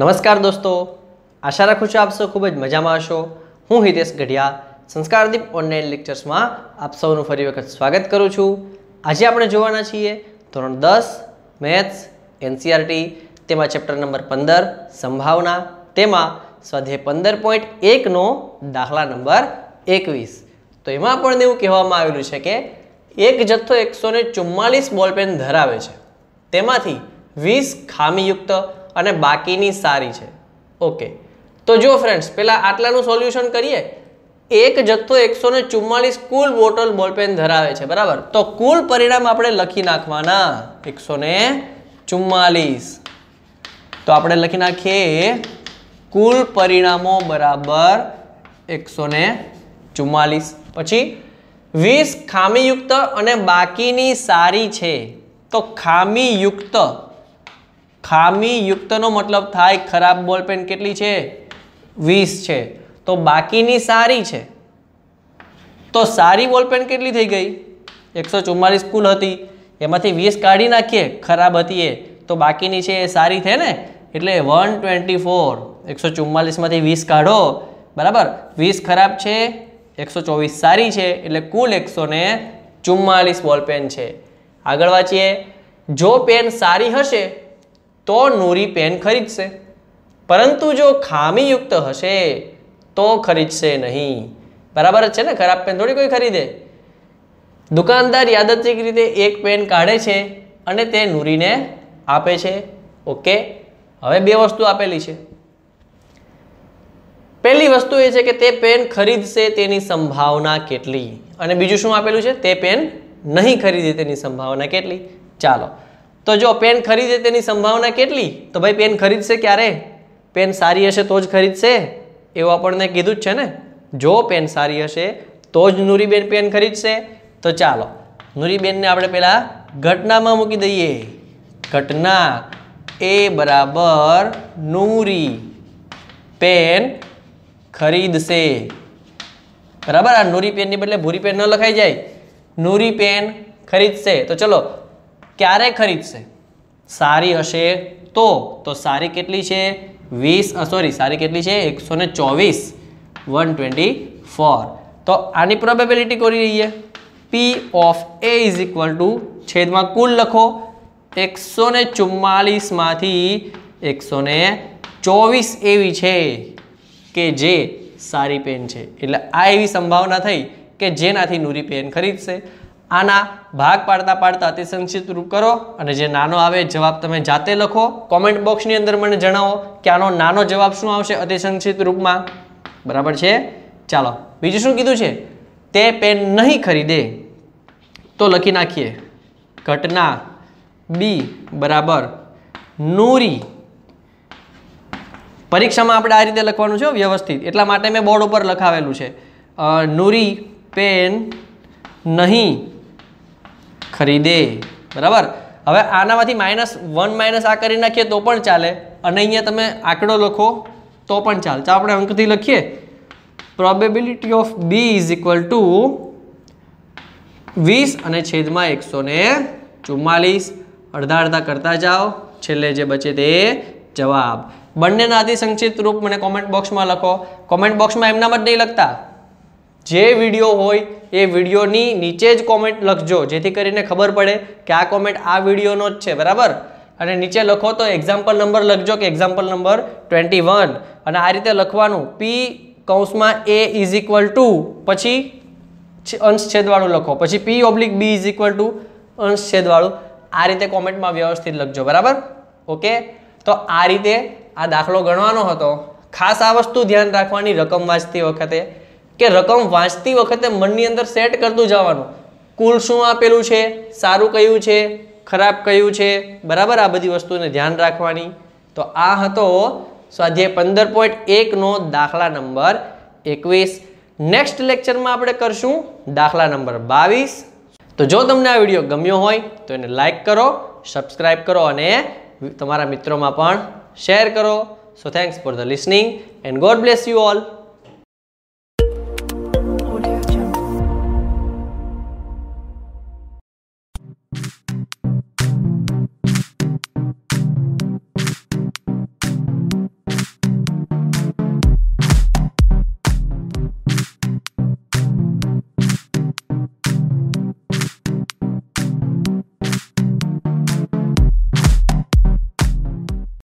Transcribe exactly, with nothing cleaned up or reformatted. नमस्कार दोस्तों, आशा राखू छूं आप सौ खूब ज मजामां हशो। हूँ हितेश गढ़िया संस्कार दीप ऑनलाइन लेक्चर्स में आप सौनु फरी वखत स्वागत करूँ छूं। आज आपणे जोवाना छीए धोरण दस मैथ्स एनसीईआरटी तेमां चेप्टर नंबर पंदर संभावना तेमां स्वाध्याय पंदर पॉइंट एक नो दाखला नंबर एकवीस। तो एमां आपणे एवुं कहेवामां आवेलुं छे के एक जत्थो एकसौ ने चुम्मालीस बॉलपेन धरावे छे, तेमांथी वीस खामीयुक्त अने बाकीनी सारी है। ओके, तो जो फ्रेंड्स पहला आटलानुं सोल्यूशन करिए। एक जत्थो एक सौ चुम्मालीस कुल बोटल बॉलपेन धरावे छे, बराबर। तो कुल परिणाम आपणे लखी नाखवाना एक सौ चुम्मालीस। तो आपणे लखी नाखीए कुल परिणामों बराबर एक सौ चुम्मालीस। पछी वीस खामीयुक्त अने बाकीनी सारी है। तो खामीयुक्त खामी युक्त नो मतलब थाय खराब बॉलपेन केटली छे वीस छे, तो बाकीनी सारी छे। तो सारी बॉलपेन केटली थई गई एक सौ चुम्मालीस कुल हती, एमांथी वीस काढी नाखीए खराब हती ए, तो बाकीनी छे ए सारी थई ने, एटले वन ट्वेंटी फोर। एक सौ चुम्मालीस मांथी वीस काढो, बराबर। वीस खराब छे, एक सौ चौवीस सारी छे, एटले कुल एक सौ ने चुम्मालीस बॉलपेन छे। आगळ वांचीए। जो पेन सारी हशे तो नूरी पेन खरीदशे, परंतु जो खामीयुक्त हशे तो खरीदशे नहीं, बराबर है ने। खराब पेन थोड़ी कोई खरीदे। दुकानदार यादृच्छिक रीते एक पेन काढे छे अने ते नूरीने आपे छे। ओके, हवे बे वस्तु आपेली छे। पहली वस्तु ए छे के ते पेन खरीदशे तेनी संभावना केटली, अने बीजू शुं आपेलुं छे, ते पेन नहीं खरीदे तेनी संभावना केटली। चालो, तो जो पेन खरीदे तेनी संभावना केटली, तो भाई पेन खरीदशे क्यारे? पेन सारी हशे तो ज खरीदशे, एवं आपणे कीधुं ज छे ने। जो पेन सारी हशे तो ज नूरीबेन पेन खरीदशे। तो चालो नूरीबेनने आपणे पहेला घटनामां मूकी दઈએ। घटना ए बराबर नूरी पेन खरीदशे, बराबर। आ नूरी पेननी बदले भूरी पेन न लखाई जाए, नूरी पेन खरीदशे। तो चलो क्यारे खरीदशे? सारी हशे तो। तो सारी केटली छे वीस, सॉरी सारी केटली छे एक सौ चौवीस, वन ट्वेंटी फोर। तो आनी प्रोबेबिलिटी कोरी रही है P of A is equal to छेद में कुल लखो एक सौ चुम्मालीस मांथी एक सौ चौवीस एवी छे के जे सारी पेन छे। एटले आ एवी संभावना थई के जेनाथी नूरी पेन खरीदशे। आना भाग पाड़ता पाड़ता अति संक्षिप्त रूप करो अने जे नानो आवे जवाब तमे जाते लखो। कॉमेंट बॉक्स नी अंदर मने जणावो के आनो नानो जवाब शुं आवशे अति संक्षिप्त रूप में, बराबर छे। चालो बीजू शुं कीधुं छे? ते पेन नहीं खरीदे। तो लखी नाखीए घटना बी बराबर नूरी। परीक्षा में आपणे आ रीते लखवानुं छे व्यवस्थित, एटला माटे मैं बोर्ड पर लखावेलुं छे। नूरी पेन नहीं खरीदे, बराबर। हवे आनामांथी माइनस वन माइनस आ करी नाखीए तो पण चाले, अने अहींया तमे आंकड़ो लखो तो पण चाले। तो आपणे अंकथी लखीए probability of B is equal to वीस अने छेदमां एक सौ ने चुम्मालीस। अर्धा अर्धा करता जाओ, छेल्ले जे बचे ते जवाब। बंनेना अति संक्षिप्त रूप मने कॉमेंट बॉक्स में लखो। कॉमेंट बॉक्स में एमनाम ज नहीं लखता, जे विडियो होय ए विडियोनी नीचे ज कॉमेंट लखजो, जेथी करीने खबर पड़े कि आ कॉमेंट आ विडियोनो ज छे, बराबर। अने नीचे लखो तो एक्जाम्पल नंबर लखजो के एक्जाम्पल नंबर ट्वेंटी वन। अने आ रीते लखवानुं पी कौंसमां ए इज इक्वल टू पछी अंश छेदवाळुं लखो, पछी P oblique B is equal to अंश छेदवाळुं। आ रीते कॉमेंटमां व्यवस्थित लखजो, बराबर। ओके, तो आ रीते आ दाखलो गणवानो हतो। खास आ वस्तु ध्यान राखवानी रकम वांचती वखते के रकम वांचती वखते मननी अंदर सेट करतुं जवानुं। कुल शुं आपेलुं छे, सारू कयुं छे, खराब कयुं छे, बराबर। आ बधी वस्तुने ध्यान राखवानी। तो आ हतो स्वाध्याय पंदर पॉइंट एक नो दाखला नंबर एकवीस। नेक्स्ट लेक्चर में आपणे करशुं दाखला नंबर बावीस। तो जो तमने आ विडियो गम्यो होय तो एने लाइक करो, सब्सक्राइब करो अने तमारा मित्रोमां पण शेर करो। So thanks for the listening and God bless you all.